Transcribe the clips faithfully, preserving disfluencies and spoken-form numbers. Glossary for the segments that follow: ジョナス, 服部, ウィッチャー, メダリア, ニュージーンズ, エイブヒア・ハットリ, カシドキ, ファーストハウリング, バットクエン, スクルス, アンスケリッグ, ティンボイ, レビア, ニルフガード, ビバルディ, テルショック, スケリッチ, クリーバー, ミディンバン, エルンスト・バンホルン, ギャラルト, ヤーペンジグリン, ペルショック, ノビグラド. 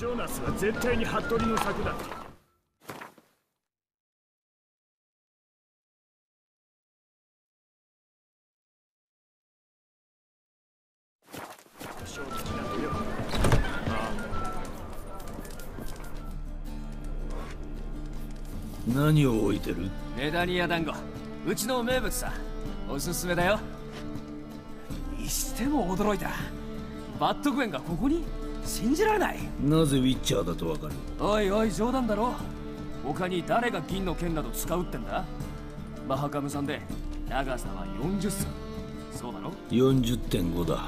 ジョナスは絶対に服部の策だった。何を置いてる？メダリア団子、うちの名物さ。おすすめだよ。にしても驚いた。バットクエンがここに？信じられない。なぜウィッチャーだとわかる？おいおい、冗談だろ。他に誰が銀の剣など使うってんだ？マハカムさんで長さはよんじゅっさん。そうだろ？ よんじゅってんご だ。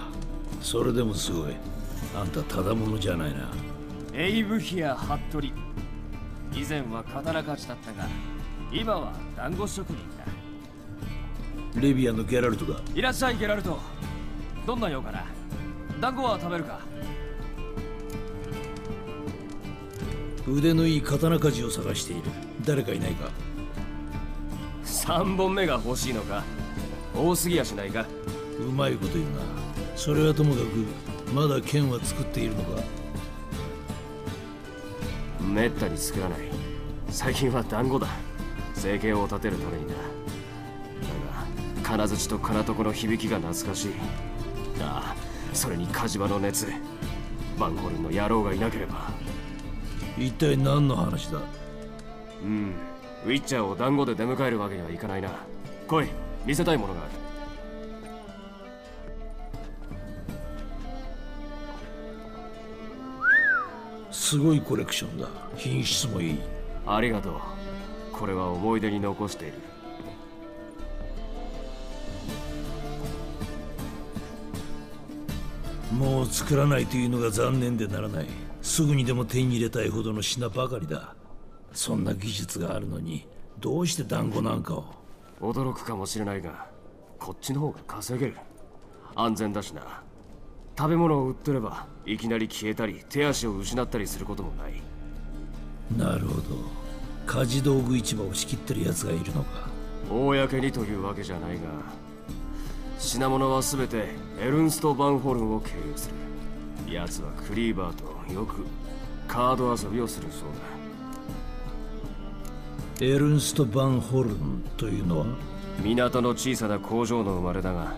それでもすごい。あんたただものじゃないな。エイブヒア・ハットリ。以前は刀鍛冶だったが、今は団子職人だ。レビアのギャラルトだ。いらっしゃい、ギャラルト。どんな用かな？団子は食べるか？腕のいい刀鍛冶を探している。誰かいないか？さんぼんめが欲しいのか？多すぎやしないか？うまいこと言うな。それはともかく、まだ剣は作っているのか？めったに作らない。最近は団子だ。生計を立てるためにな。だが金槌と金床の響きが懐かしい。ああ、それに火事場の熱。バンホルンの野郎がいなければ。一体何の話だ？うん、ウィッチャーを団子で出迎えるわけにはいかないな。来い、見せたいものがある。すごいコレクションだ。品質もいい。ありがとう。これは思い出に残している。もう作らないというのが残念でならない。すぐにでも手に入れたいほどの品ばかりだ。そんな技術があるのに、どうして団子なんかを？驚くかもしれないが、こっちの方が稼げる。安全だしな。食べ物を売ってれば、いきなり消えたり手足を失ったりすることもない。なるほど。家事道具市場を仕切ってるやつがいるのか。公にというわけじゃないが、品物は全てエルンスト・バンホルンを経由する。やつはクリーバーとよくカード遊びをするそうだ。エルンスト・バンホルンというのは港の小さな工場の生まれだが、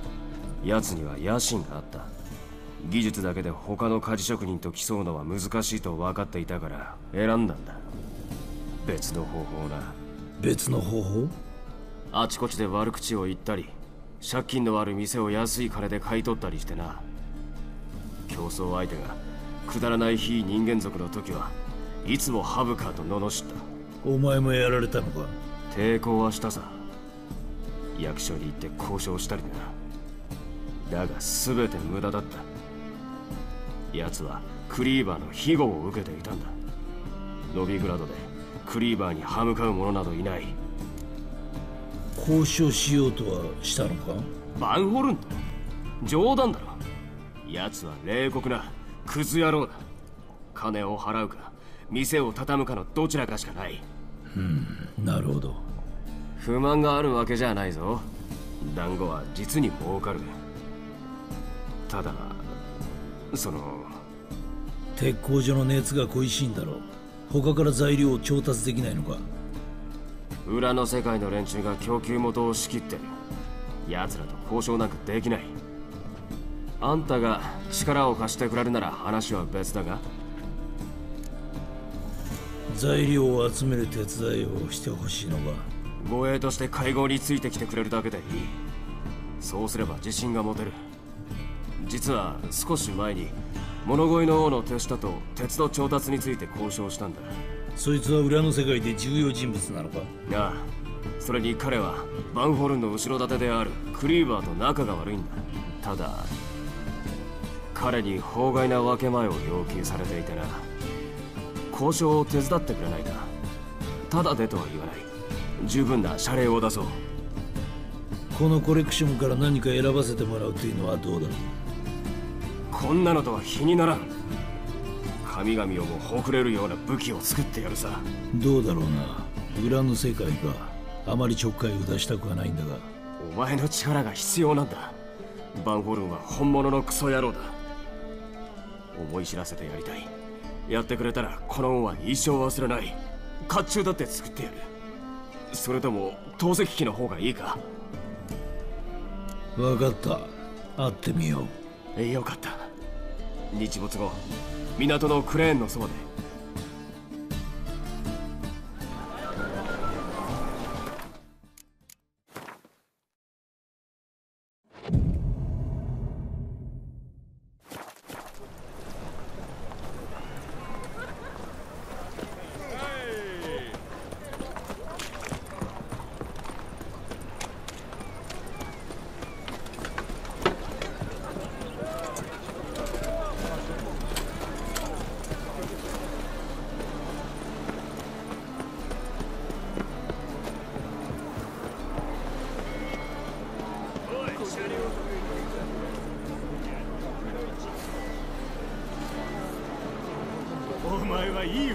やつには野心があった。技術だけで他の鍛冶職人と競うのは難しいと分かっていたから選んだんだ。別の方法な。別の方法？あちこちで悪口を言ったり、借金のある店を安い金で買い取ったりしてな。競争相手がくだらない非人間族の時はいつも省かと罵った。お前もやられたのか？抵抗はしたさ。役所に行って交渉したりな。だが全て無駄だった。奴はクリーバーの庇護を受けていたんだ。ノビグラドでクリーバーに歯向かう者などいない。交渉しようとはしたのか？バンホルンと？冗談だろ。奴は冷酷なクズ野郎だ。金を払うか店を畳むかのどちらかしかない。うん、なるほど。不満があるわけじゃないぞ。団子は実に儲かる。ただ、その鉄工所の熱が恋しいんだろう。他から材料を調達できないのか？裏の世界の連中が供給元を仕切ってる。奴らと交渉なんかできない。あんたが力を貸してくれるなら話は別だが、材料を集める手伝いをしてほしいのか？護衛として会合についてきてくれるだけでいい。そうすれば自信が持てる。実は少し前に物乞いの王の手下と鉄の調達について交渉したんだ。そいつは裏の世界で重要人物なのか？ああ、それに彼はバンホルンの後ろ盾であるクリーバーと仲が悪いんだ。ただ彼に法外な分け前を要求されていてな。交渉を手伝ってくれないか？ただでとは言わない。十分な謝礼を出そう。このコレクションから何か選ばせてもらうというのはどうだ？こんなのとは比にならん。神々をもほくれるような武器を作ってやるさ。どうだろうな。裏の世界があまりちょっかいを出したくはないんだが。お前の力が必要なんだ。バンホルンは本物のクソ野郎だ。思い知らせてやりたい。やってくれたらこの恩は一生忘れない。甲冑だって作ってやる。それとも投石機の方がいいか。分かった、会ってみよう。よかった。日没後、港のクレーンのそばで。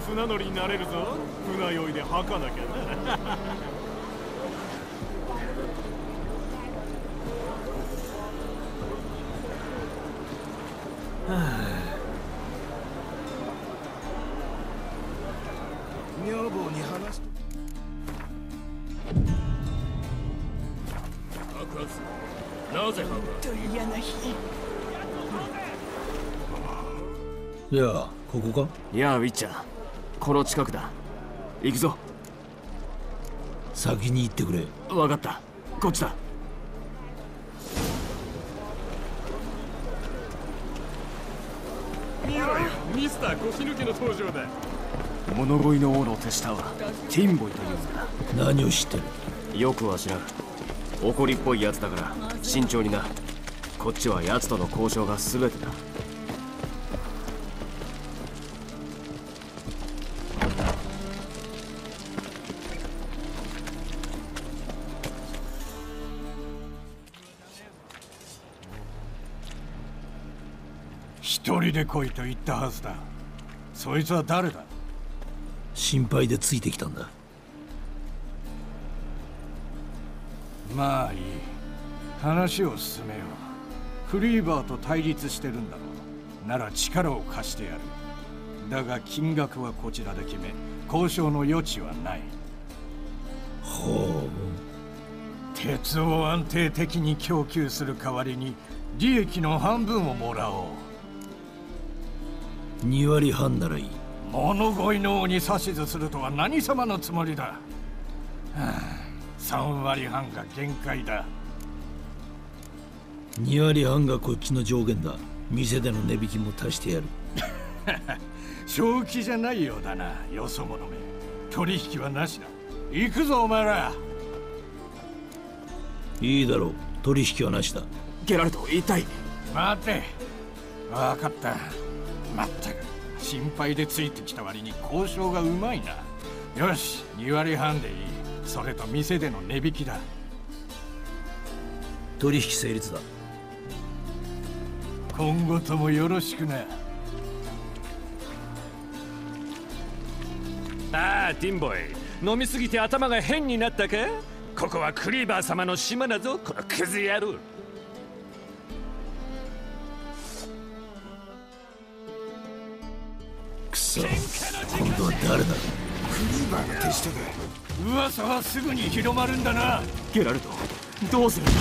船乗りになれるぞ。船酔いで吐かなきゃな。女房に話す。爆発。なぜ爆発？嫌な日。じゃあここか？いやウィッチャー。この近くだ。行くぞ。先に行ってくれ。分かった、こっちだ。見ろよ、ミスター腰抜けの登場だ。物乞いの王の手下はティンボイというんだ。何を知ってる？よくは知らん。怒りっぽいやつだから慎重にな。こっちはやつとの交渉が全てだ。一人で来いと言ったはずだ。そいつは誰だ？心配でついてきたんだ。まあいい、話を進めよう。クリーバーと対立してるんだろう。なら力を貸してやる。だが金額はこちらで決め、交渉の余地はない。ほう。鉄を安定的に供給する代わりに利益の半分をもらおう。にわりはんならいい。物乞いの王に指図するとは何様のつもりだ。はあ、さんわりはんが限界だ。にわりはんがこっちの上限だ。店での値引きも足してやる。正気じゃないようだな、よそ者め。取引はなしだ。行くぞお前ら。いいだろう、取引はなしだ。ゲラルト、一体。待て。わかった。まったく心配でついてきた割に交渉がうまいな。よし、にわりはんでいい。それと店での値引きだ。取引成立だ。今後ともよろしくな。ああ、ティンボイ、飲みすぎて頭が変になったか。ここはクリーバー様の島だぞ、このクズ野郎。今度は誰だ？クリーバーの手下だ。噂はすぐに広まるんだな。ゲラルト、どうするんだ？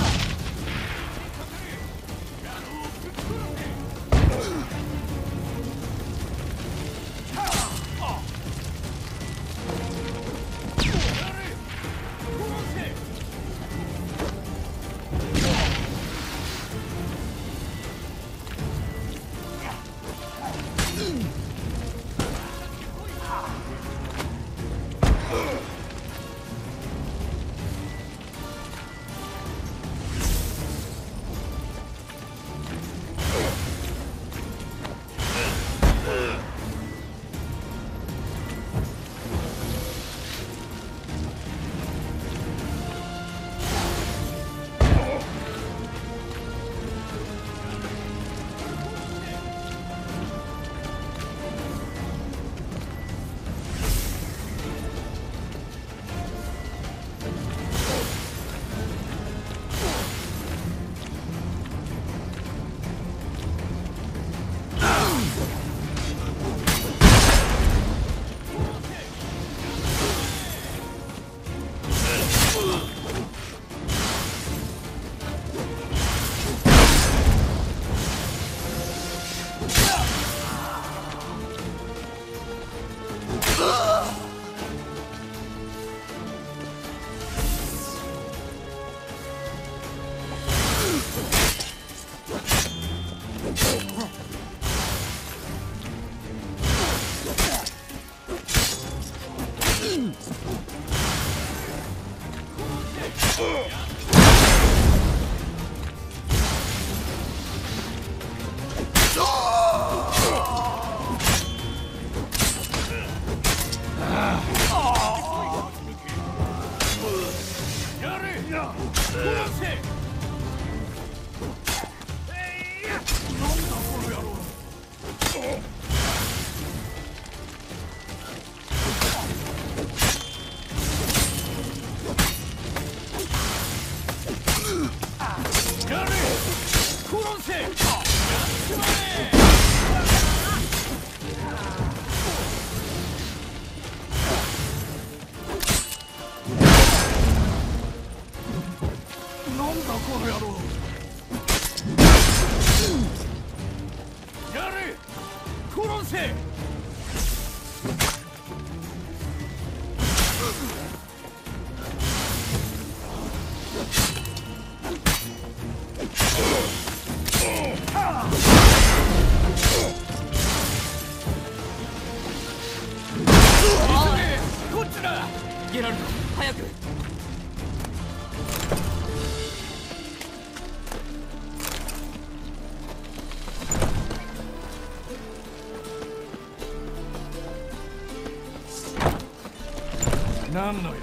何のよ。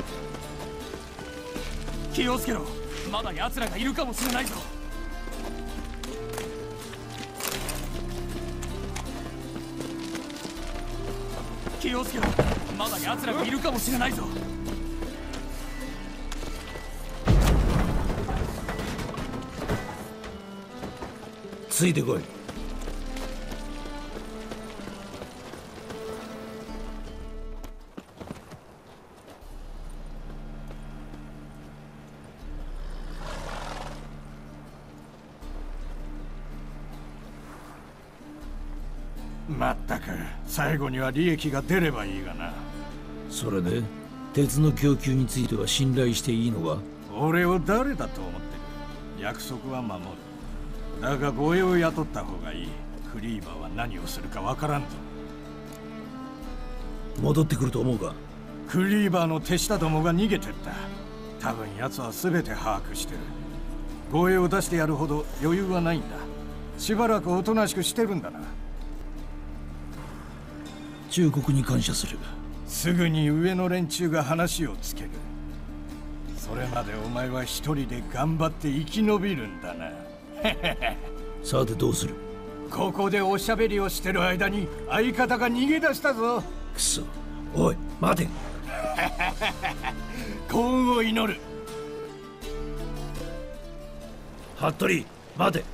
気をつけろ、まだ奴らがいるかもしれないぞ。気をつけろ、まだ奴らがいるかもしれないぞ。ついてこい。まったく、最後には利益が出ればいいがな。それで鉄の供給については信頼していいのか。俺を誰だと思ってる。約束は守る。だが護衛を雇った方がいい。クリーバーは何をするかわからんぞ。戻ってくると思うか。クリーバーの手下どもが逃げてった。多分奴は全て把握してる。護衛を出してやるほど余裕はないんだ。しばらくおとなしくしてるんだな。忠告に感謝する。すぐに上の連中が話をつける。それまでお前は一人で頑張って生き延びるんだな。さてどうする。ここでおしゃべりをしてる間に相方が逃げ出したぞ。くそ、おい待て。幸運を祈る。服部待て。服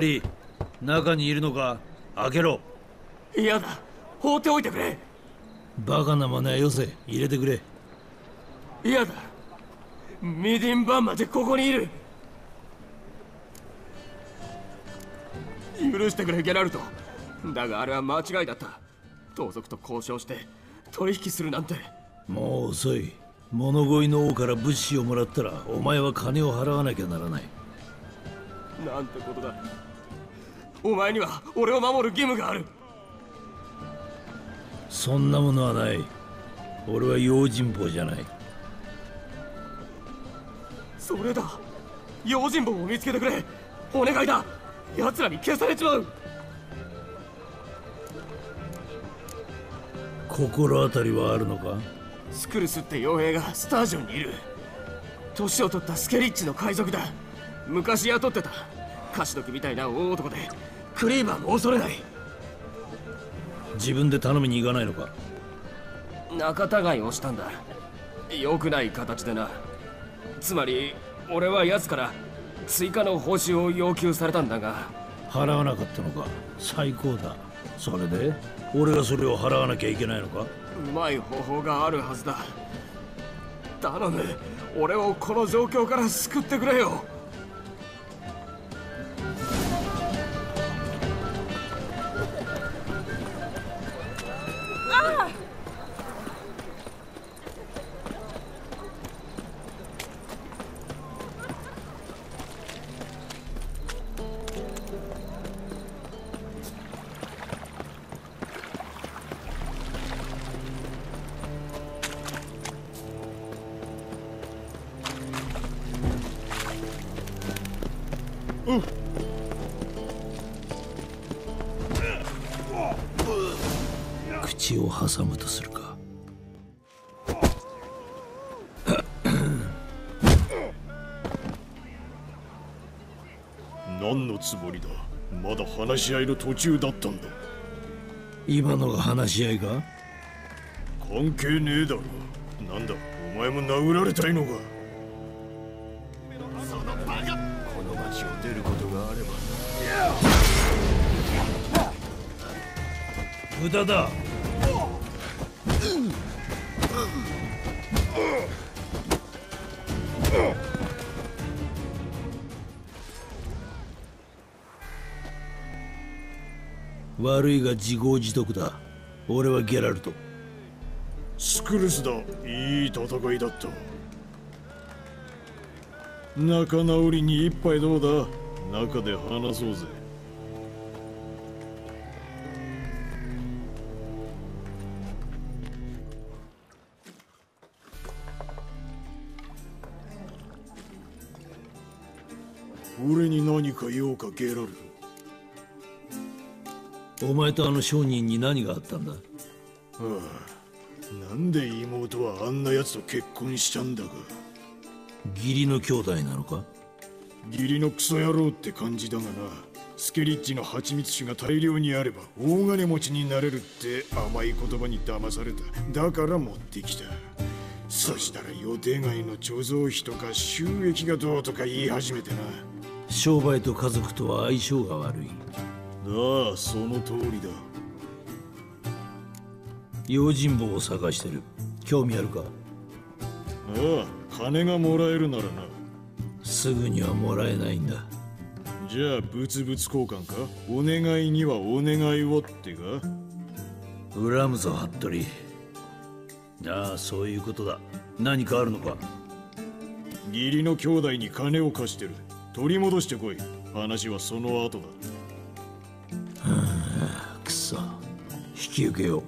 部、中にいるのか。開けろ。嫌だ、放っておいてくれ。バカな真似はよせ、入れてくれ。嫌だ、ミディンバンまでここにいる。許してくれゲラルト。だがあれは間違いだった。盗賊と交渉して取引するなんて。もう遅い。物乞いの王から物資をもらったらお前は金を払わなきゃならない。なんてことだ。お前には俺を守る義務がある。そんなものはない。俺は用心棒じゃない。それだ、用心棒を見つけてくれ。お願いだ、奴らに消されちまう。心当たりはあるのか。スクルスって傭兵がスタージョンにいる。年を取ったスケリッチの海賊だ。昔雇ってたカシドキみたいな大男で、クリーバーも恐れない。自分で頼みに行かないのか。仲違いをしたんだ。良くない形でな。つまり俺は奴から追加の報酬を要求されたんだが払わなかったのか。最高だ。それで俺がそれを払わなきゃいけないのか。うまい方法があるはずだ。頼む、俺をこの状況から救ってくれよ。口を挟むとするか。何のつもりだ。まだ話し合いの途中だったんだ。今のが話し合いか。関係ねえだろ。なんだお前も殴られたいのか。そのバカ、この町を出ることがあれば無駄だ。悪いが自業自得だ。俺はゲラルト。スクルスだ。いい戦いだった。仲直りに一杯どうだ。中で話そうぜ。俺に何か用かゲラルト。お前とあの商人に何があったんだ。はあ、なんで妹はあんなやつと結婚したんだか。義理の兄弟なのか。義理のクソ野郎って感じだがな。スケリッチの蜂蜜酒が大量にあれば大金持ちになれるって甘い言葉に騙された。だから持ってきた。そしたら予定外の貯蔵費とか収益がどうとか言い始めてな。商売と家族とは相性が悪い。ああ、その通りだ。用心棒を探してる。興味あるか。ああ、金がもらえるならな。すぐにはもらえないんだ。じゃあ物々交換か。お願いにはお願いをってか。恨むぞ服部。ああ、そういうことだ。何かあるのか。義理の兄弟に金を貸してる。取り戻してこい。話はその後だ。くそ、引き受けよう。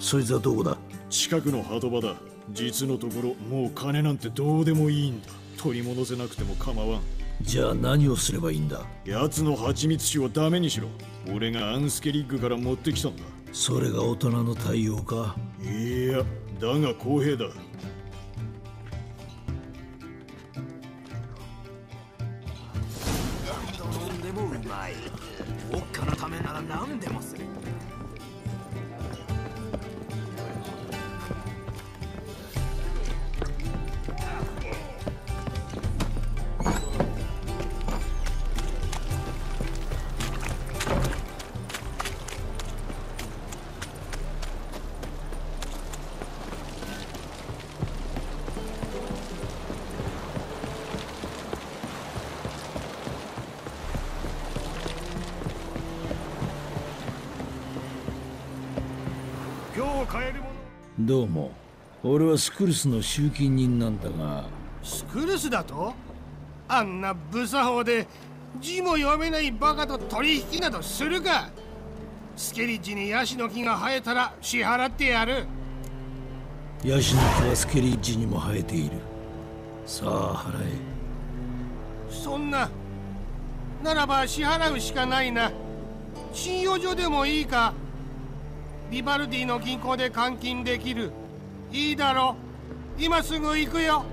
そいつはどこだ。近くの鳩場だ。実のところもう金なんてどうでもいいんだ。取り戻せなくても構わん。じゃあ何をすればいいんだ。奴の蜂蜜酒をダメにしろ。俺がアンスケリッグから持ってきたんだ。それが大人の対応か。いや、だが公平だ。何でもする。どうも、俺はスクルスの集金人なんだが。スクルスだと？あんな無作法で字も読めないバカと取引などするか。スケリッジにヤシの木が生えたら支払ってやる。ヤシの木はスケリッジにも生えている。さあ払え。そんな、ならば支払うしかないな。信用所でもいいか。ビバルディの銀行で換金できる。いいだろう。今すぐ行くよ。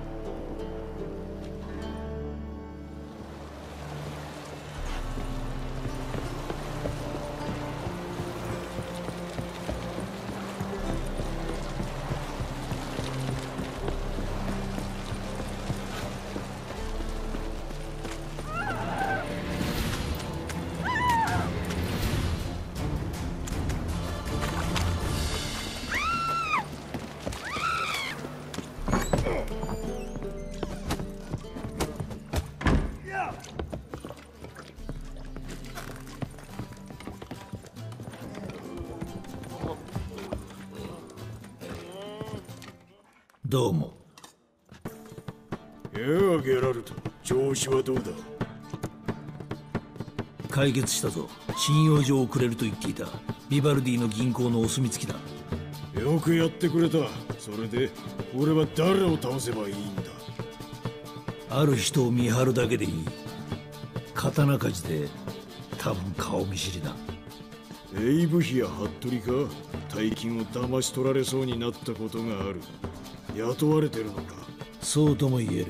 Oh. どうも。いや、ゲラルト、調子はどうだ？解決したぞ。信用状をくれると言っていたビバルディの銀行のお墨付きだ。よくやってくれた。それで俺は誰を倒せばいいんだ？ある人を見張るだけでいい。刀鍛冶で多分顔見知りだ。エイブヒや服部か。大金を騙し取られそうになったことがある。雇われてるのか？そうとも言える。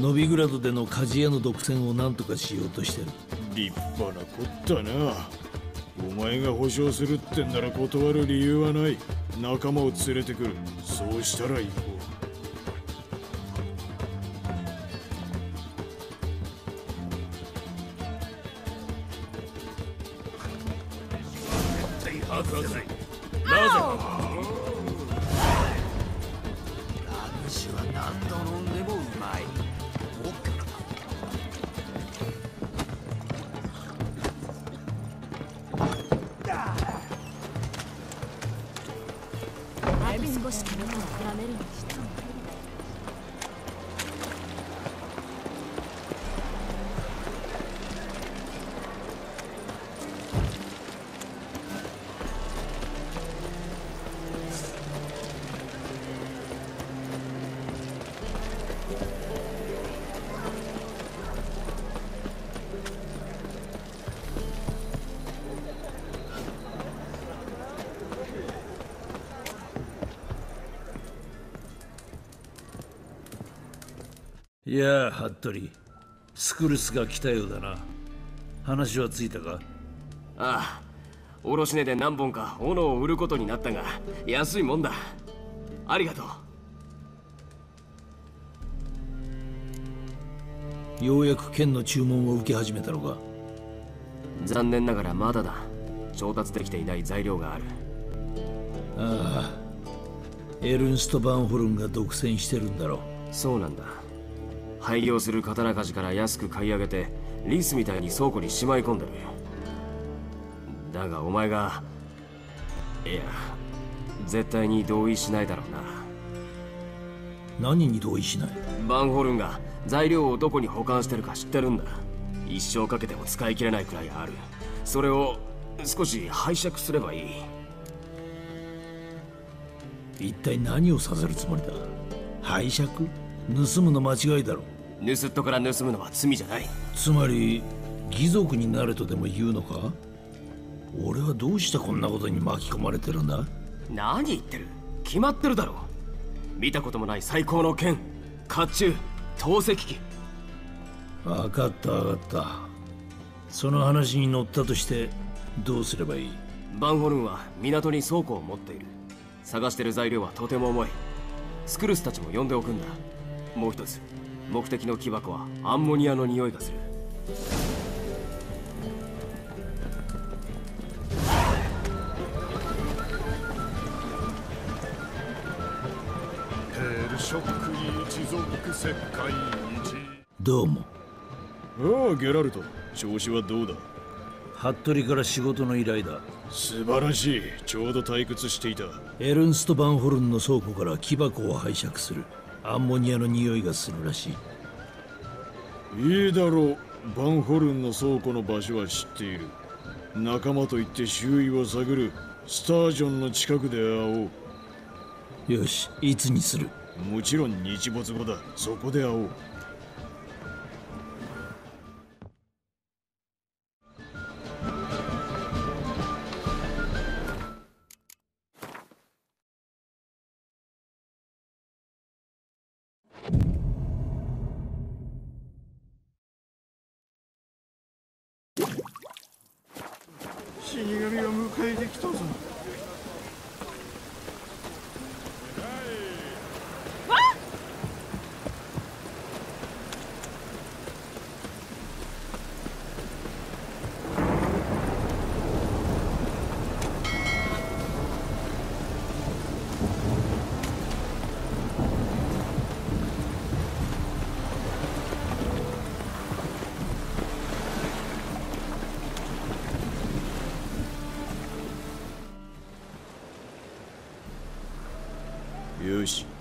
ノビグラドでの鍛冶屋の独占を何とかしようとしてる。立派なこったな。お前が保証するってんなら断る理由はない。仲間を連れてくる。そうしたら行こう。いやあ、服部、スクルスが来たようだな。話はついたか？ああ、卸値で何本か斧を売ることになったが、安いもんだ。ありがとう。ようやく剣の注文を受け始めたのか？残念ながらまだだ。調達できていない材料がある。ああ、エルンスト・バンホルンが独占してるんだろう。そうなんだ。廃業する刀鍛冶から安く買い上げて、リースみたいに倉庫にしまい込んでる。だがお前が、いや、絶対に同意しないだろうな。何に同意しない？バンホルンが材料をどこに保管してるか知ってるんだ。一生かけても使い切れないくらいある。それを少し拝借すればいい。一体何をさせるつもりだ？拝借？盗むの間違いだろう。盗っ人から盗むのは罪じゃない。つまり義賊になれとでも言うのか？俺はどうしてこんなことに巻き込まれてるんだ？何言ってる。決まってるだろう。見たこともない最高の剣、甲冑、投石機。分かった分かった。その話に乗ったとしてどうすればいい？バンホルンは港に倉庫を持っている。探してる材料はとても重い。スクルスたちも呼んでおくんだ。もう一つ、目的の木箱はアンモニアの匂いがする。ペルショック一族世界一。どうも。ああ、ゲラルト、調子はどうだ？服部から仕事の依頼だ。素晴らしい。ちょうど退屈していた。エルンスト・バンホルンの倉庫から木箱を拝借する。アンモニアの匂いがするらしい。いいだろう。バンホルンの倉庫の場所は知っている。仲間といって周囲を探る。スタージョンの近くで会おう。よし、いつにする？もちろん日没後だ。そこで会おう。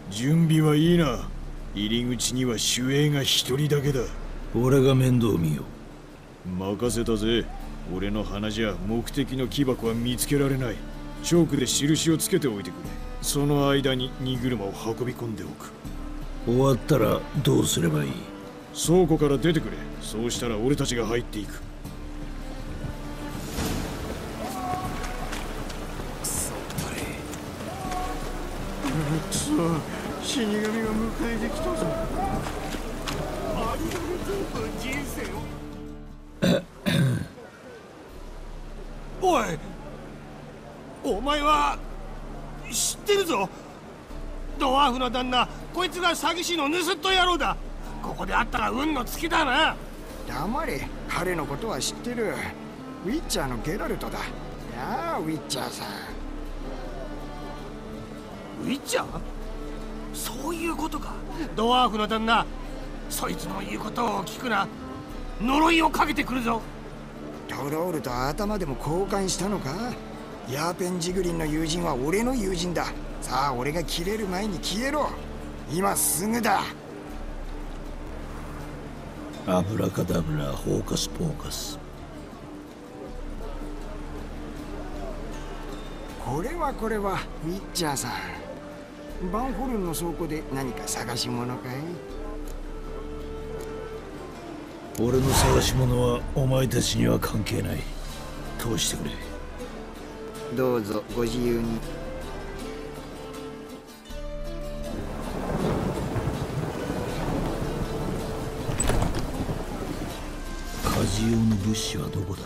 準備はいいな。入り口には守衛が一人だけだ。俺が面倒見よう。任せたぜ。俺の鼻じゃ目的の木箱は見つけられない。チョークで印をつけておいてくれ。その間に荷車を運び込んでおく。終わったらどうすればいい？倉庫から出てくれ。そうしたら俺たちが入っていく。くそったれ。くそ、死神が迎えてきたぞ。ありがとう人生を。おい、お前は知ってるぞ。ドワーフの旦那、こいつが詐欺師の盗っ人野郎だ。ここで会ったら運の尽きだな。黙れ、彼のことは知ってる。ウィッチャーのゲラルトだ。やあ、ウィッチャーさん。ウィッチャー？そういうことか。ドワーフの旦那、そいつの言うことを聞くな。呪いをかけてくるぞ。ドロールと頭でも交換したのか？ヤーペンジグリンの友人は俺の友人だ。さあ、俺が切れる前に消えろ。今すぐだ。アブラカダブラ、ホーカスポーカス。これはこれは、ウィッチャーさん。バンホルンの倉庫で何か探し物かい？俺の探し物はお前たちには関係ない。通してくれ。どうぞご自由に。家事用の物資はどこだ？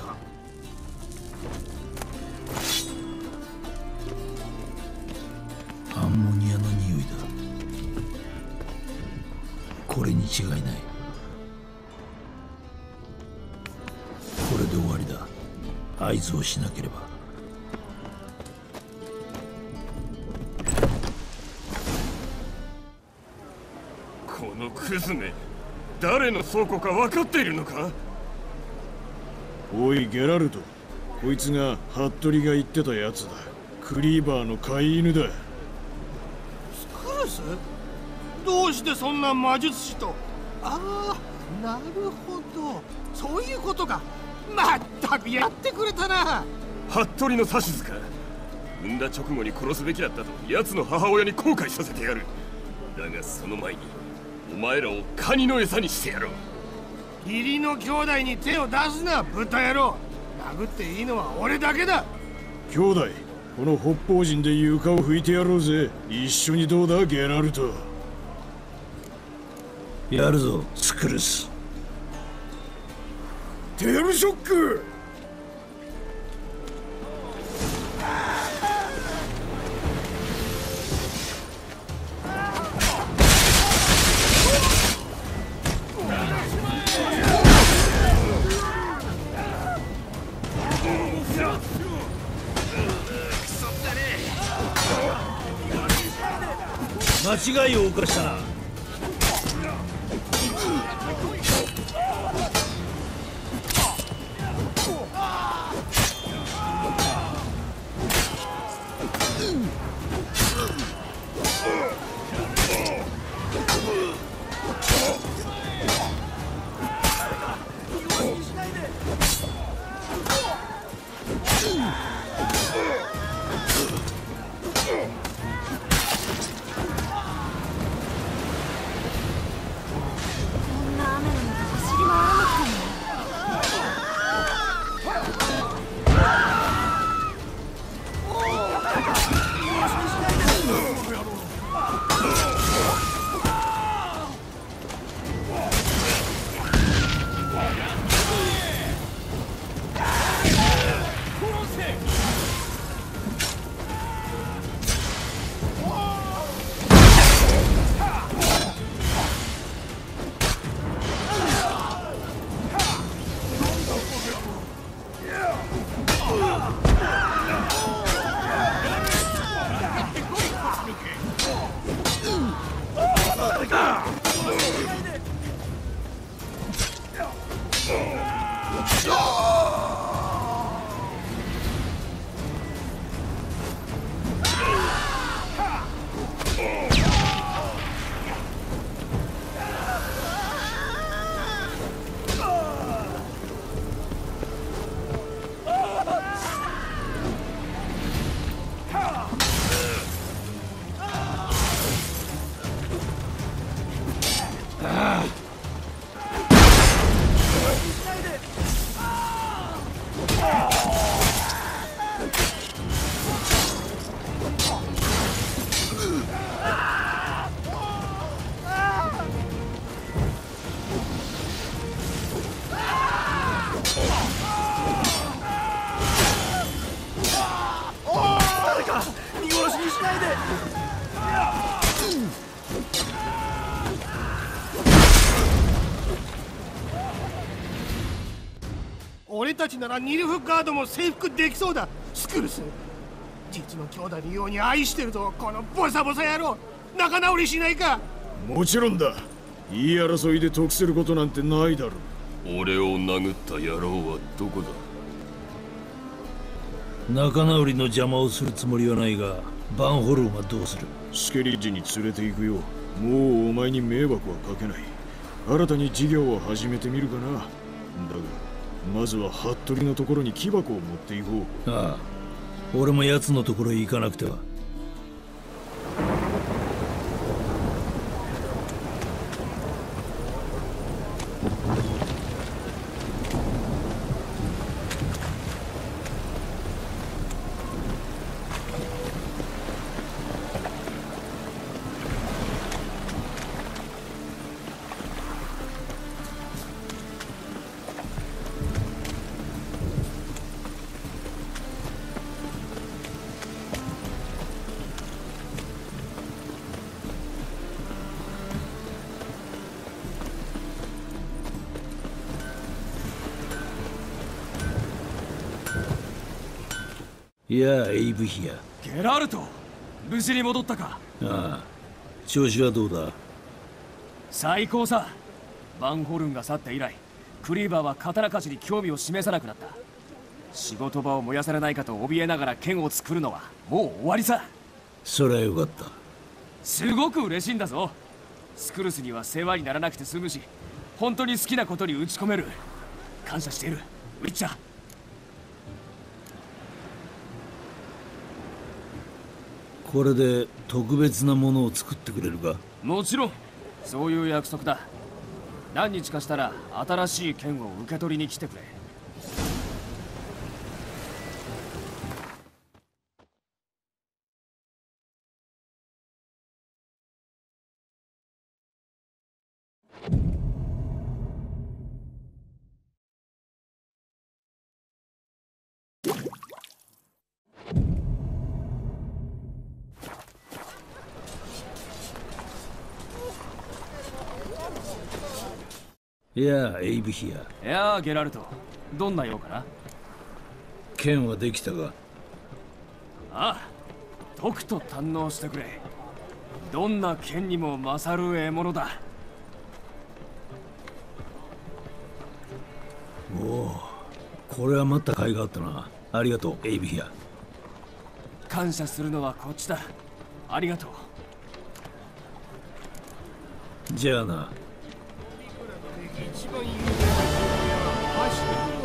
アンモニアの匂いだ。これに違いない。これで終わりだ。合図をしなければ。クズめ、誰の倉庫か分かっているのか？おいゲラルト、こいつが服部が言ってたやつだ。クリーバーの飼い犬だ。スクルス？どうしてそんな魔術師と。ああ、なるほど、そういうことか。まったくやってくれたな。服部の指図か。産んだ直後に殺すべきだったと奴の母親に後悔させてやる。だがその前にお前らをカニの餌にしてやろう。義理の兄弟に手を出すな、豚野郎。殴っていいのは俺だけだ。兄弟、この北方人で床を拭いてやろうぜ。一緒にどうだゲラルト？やるぞスクルス。テルショック。間違いを犯したな。たちならニルフガードも征服できそうだ。スクルス、実の兄弟のように愛してるぞ、このボサボサ野郎。仲直りしないか。もちろんだ。言い争いで得することなんてないだろう。俺を殴った野郎はどこだ。仲直りの邪魔をするつもりはないが、バンホルンはどうする。スケリッジに連れて行くよ。もうお前に迷惑はかけない。新たに事業を始めてみるかな。だがまずは服部のところに木箱を持っていこう。ああ、俺も奴のところへ行かなくては。いやあ、エイブヒア。ゲラルト、無事に戻ったか。ああ、調子はどうだ。最高さ。バンホルンが去って以来、クリーバーは刀鍛冶に興味を示さなくなった。仕事場を燃やされないかと怯えながら剣を作るのはもう終わりさ。そりゃよかった。すごく嬉しいんだぞ。スクルスには世話にならなくて済むし、本当に好きなことに打ち込める。感謝している、ウィッチャー。これで特別なものを作ってくれるか。もちろん、そういう約束だ。何日かしたら新しい剣を受け取りに来てくれ。いやあ、エイブヒア。いやあ、ゲラルト、どんな用かな。剣はできたが。ああ、とくと堪能してくれ。どんな剣にも勝る獲物だ。おお、これは待った甲斐があったな。ありがとう、エイブヒア。感謝するのはこっちだ。ありがとう。じゃあな。一番有名な